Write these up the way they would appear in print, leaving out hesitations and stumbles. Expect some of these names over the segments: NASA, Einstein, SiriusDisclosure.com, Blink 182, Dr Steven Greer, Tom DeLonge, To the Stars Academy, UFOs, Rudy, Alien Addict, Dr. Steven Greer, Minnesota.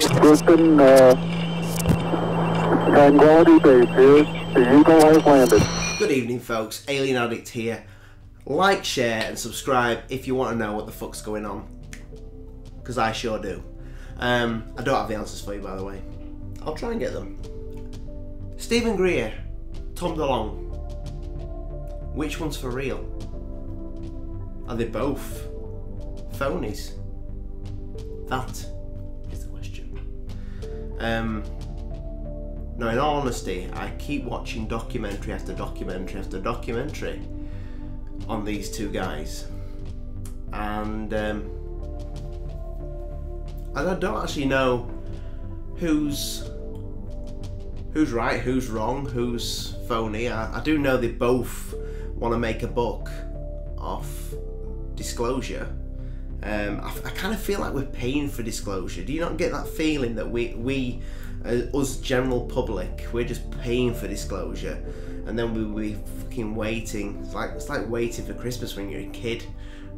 Houston, Tranquility Base here. The Eagle has landed. Good evening, folks. Alien Addict here. Like, share, and subscribe if you want to know what the fuck's going on. Because I sure do. I don't have the answers for you, by the way. I'll try and get them. Steven Greer, Tom DeLonge. Which one's for real? Are they both phonies? That is the question. Now, in all honesty, I keep watching documentary after documentary after documentary on these two guys, and I don't actually know who's right, who's wrong, who's phony. I do know they both want to make a buck off disclosure. I kind of feel like we're paying for disclosure. Do you not get that feeling that us general public, we're just paying for disclosure, and then we're fucking waiting? It's like waiting for Christmas when you're a kid.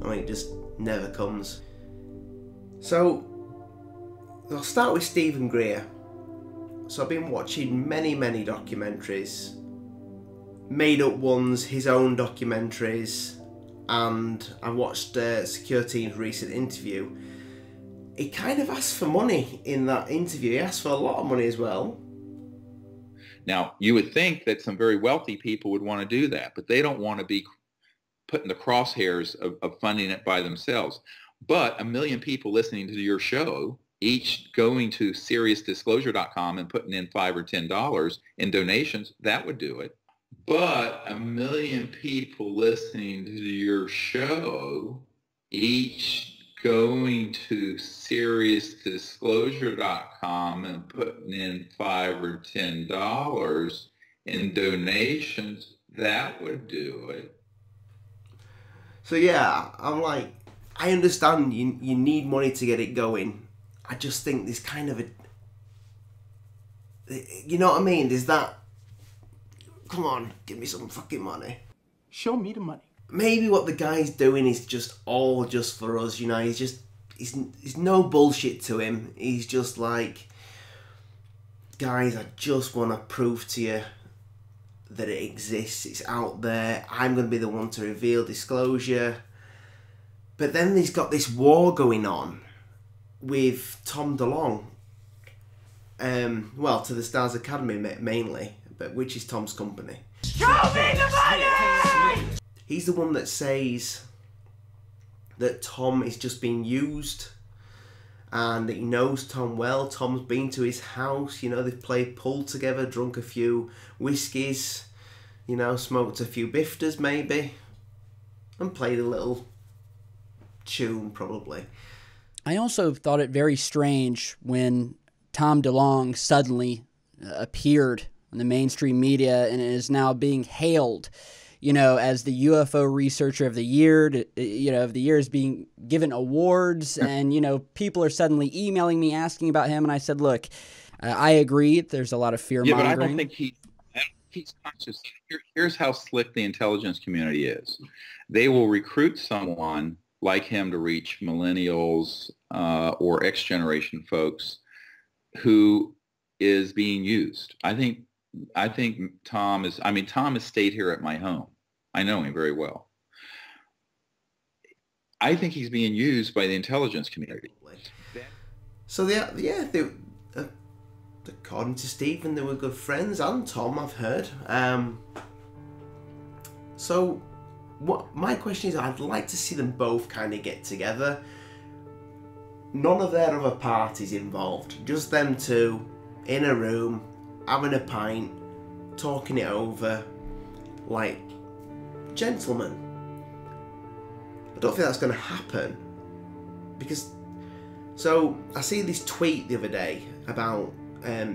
I mean, it just never comes. So I'll start with Steven Greer. So I've been watching many documentaries, made up ones, his own documentaries, and I watched Secure Team's recent interview. He kind of asked for money in that interview. He asked for a lot of money as well. Now, you would think that some very wealthy people would want to do that, but they don't want to be put in the crosshairs of funding it by themselves. But 1 million people listening to your show, each going to SiriusDisclosure.com and putting in $5 or $10 in donations, that would do it. But 1 million people listening to your show, each going to SiriusDisclosure.com and putting in $5 or $10 in donations, that would do it. So yeah, I'm like, I understand you need money to get it going. I just think there's kind of a, you know what I mean? There's that, come on, give me some fucking money. Show me the money. Maybe what the guy's doing is just all just for us, you know. He's just, he's no bullshit to him. He's just like, guys, I just want to prove to you that it exists. It's out there. I'm going to be the one to reveal disclosure. But then there's got this war going on with Tom DeLonge. Well, To the Stars Academy mainly. But which is Tom's company. Show me the money! He's the one that says that Tom is just being used and that he knows Tom well. Tom's been to his house, you know, they've played pool together, drunk a few whiskies, you know, smoked a few bifters maybe, and played a little tune probably. I also thought it very strange when Tom DeLonge suddenly appeared in the mainstream media and is now being hailed, you know, as the UFO researcher of the year, you know, of the year, is being given awards. And, you know, people are suddenly emailing me asking about him. And I said, look, I agree. There's a lot of fear mongering. Yeah, but I don't think he's conscious. Here's how slick the intelligence community is. They will recruit someone like him to reach millennials or X generation folks who is being used. I think Tom is, I mean, Tom has stayed here at my home. I know him very well. I think he's being used by the intelligence community. So according to Steven, they were good friends, and Tom, I've heard. So what my question is, I'd like to see them both kind of get together. None of their other parties involved, just them two in a room, having a pint, talking it over like gentlemen. I don't think that's going to happen, because so I see this tweet the other day about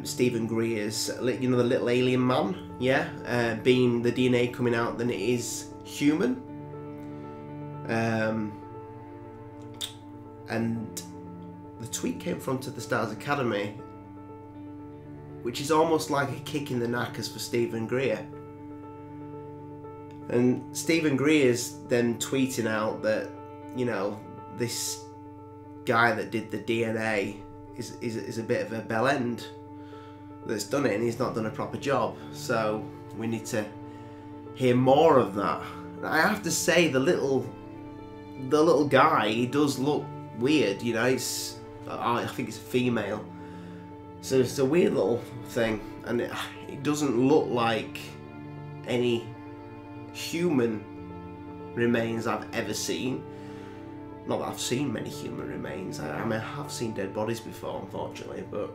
Steven Greer's, you know, the little alien man, yeah, being the DNA coming out than it is human, and the tweet came from To the Stars Academy, which is almost like a kick in the knackers for Steven Greer. And Steven Greer's then tweeting out that, you know, this guy that did the DNA is a bit of a bell end that's done it, and he's not done a proper job. So we need to hear more of that. And I have to say, the little guy, he does look weird, you know. It's, I think it's a female, so it's a weird little thing, and it doesn't look like any human remains I've ever seen. Not that I've seen many human remains. I mean, I have seen dead bodies before, unfortunately, but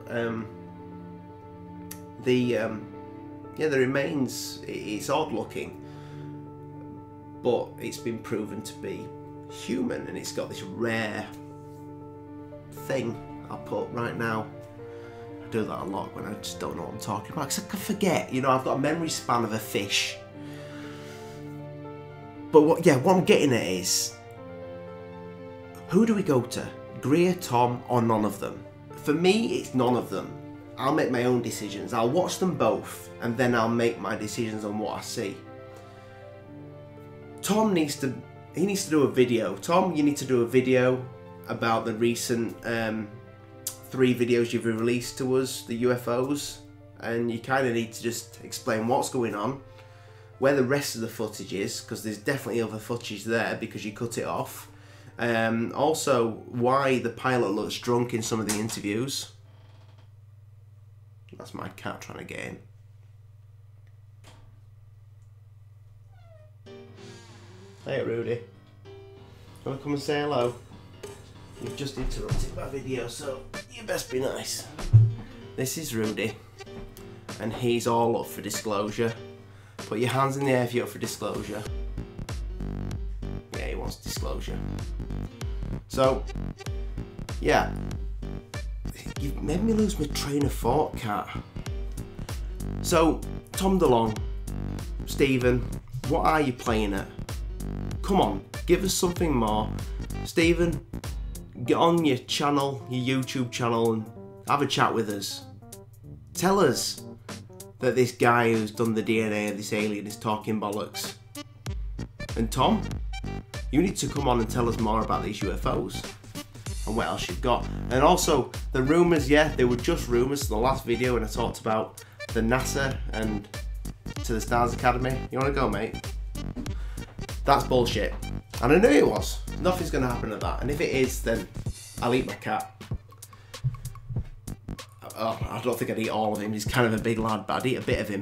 yeah, the remains, it's odd looking, but it's been proven to be human, and it's got this rare thing I'll put right now. I do that a lot when I just don't know what I'm talking about, because I can forget, you know. I've got a memory span of a fish. But what I'm getting at is, who do we go to? Greer, Tom, or none of them? For me, it's none of them. I'll make my own decisions. I'll watch them both, and then I'll make my decisions on what I see. Tom needs to do a video. Tom, you need to do a video about the recent 3 videos you've released to us, the UFOs, and you kind of need to just explain what's going on, where the rest of the footage is, because there's definitely other footage there because you cut it off. Also, why the pilot looks drunk in some of the interviews. That's my cat trying to get in. Hey Rudy, you wanna come and say hello? You've just interrupted my video, so you best be nice. This is Rudy, and he's all up for disclosure. Put your hands in the air if you're up for disclosure. Yeah, he wants disclosure. So, yeah. You've made me lose my train of thought, Cat. So, Tom DeLonge, Stephen, what are you playing at? Come on, give us something more. Stephen, get on your channel, your YouTube channel, and have a chat with us. Tell us that this guy who's done the DNA of this alien is talking bollocks. And Tom, you need to come on and tell us more about these UFOs and what else you've got. And also, the rumours, yeah, they were just rumours in the last video when I talked about the NASA and To the Stars Academy. You wanna go, mate? That's bullshit. And I knew it was. Nothing's gonna happen to that. And if it is, then I'll eat my cat. Oh, I don't think I'd eat all of him, he's kind of a big lad, but I'd eat a bit of him.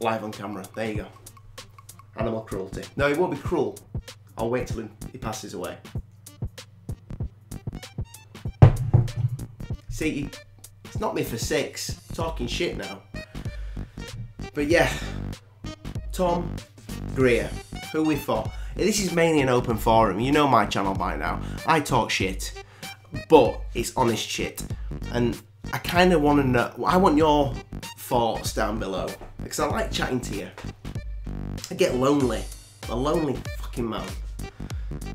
Live on camera, there you go. Animal cruelty. No, it won't be cruel. I'll wait till he passes away. See, it's not me for 6, I'm talking shit now. But yeah, Tom Greer, who we for? This is mainly an open forum, you know my channel by now. I talk shit, but it's honest shit. And I kind of want to know, I want your thoughts down below, because I like chatting to you. I get lonely. I'm a lonely fucking man.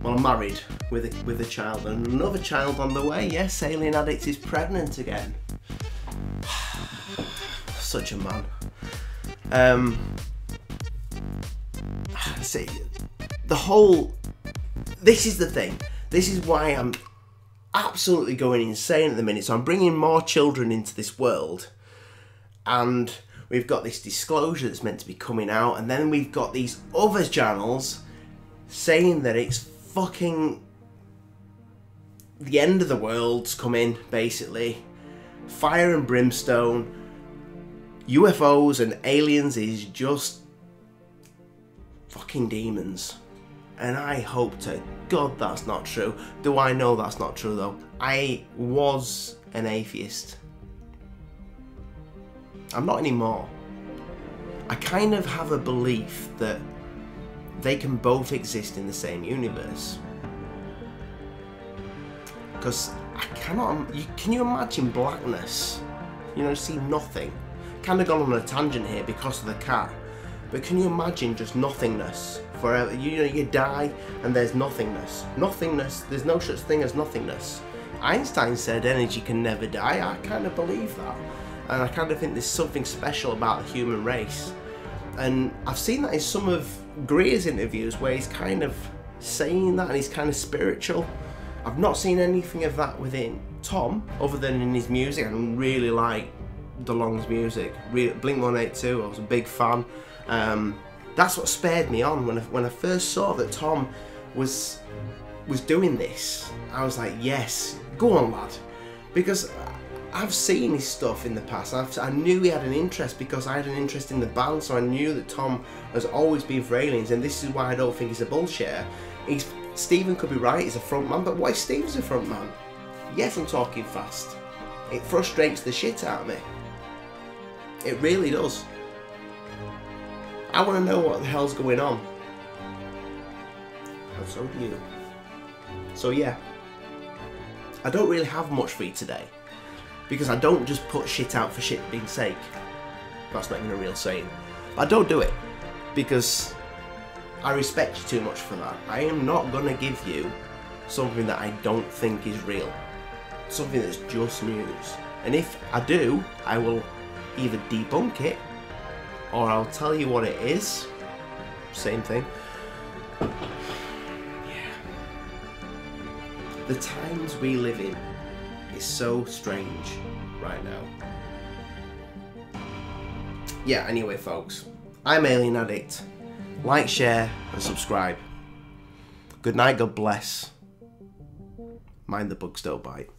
Well, I'm married with a child, and another child on the way. Yes, Alien Addict is pregnant again. Such a man. See, this is the thing. This is why I'm absolutely going insane at the minute. So I'm bringing more children into this world, and we've got this disclosure that's meant to be coming out, and then we've got these other channels saying that it's fucking the end of the world's coming, basically. Fire and brimstone, UFOs and aliens is just fucking demons. And I hope to God that's not true. Do I know that's not true though? I was an atheist. I'm not anymore. I kind of have a belief that they can both exist in the same universe. Because I cannot, can you imagine blackness? You know, see nothing. Kind of gone on a tangent here because of the cat. But can you imagine just nothingness forever? You know, you die and there's nothingness. Nothingness, there's no such thing as nothingness. Einstein said energy can never die. I kind of believe that. And I kind of think there's something special about the human race. And I've seen that in some of Greer's interviews where he's kind of saying that, and he's kind of spiritual. I've not seen anything of that within Tom, other than in his music. I really like DeLonge's music. Blink 182, I was a big fan. That's what spared me on when I first saw that Tom was doing this. I was like, yes, go on, lad, because I've seen his stuff in the past. I knew he had an interest because I had an interest in the band, so I knew that Tom has always been for aliens, and this is why I don't think he's a bullshitter. Steven could be right, he's a front man, but what if Steven's a front man? Yes, I'm talking fast. It frustrates the shit out of me. It really does. I want to know what the hell's going on. And so do you. So yeah, I don't really have much for you today, because I don't just put shit out for shit being sake. That's not even a real saying. I don't do it, because I respect you too much for that. I am not going to give you something that I don't think is real. Something that's just news. And if I do, I will either debunk it, or I'll tell you what it is. Same thing. The times we live in is so strange right now. Yeah, anyway folks, I'm Alien Addict. Like, share and subscribe. Good night, God bless. Mind the bugs don't bite.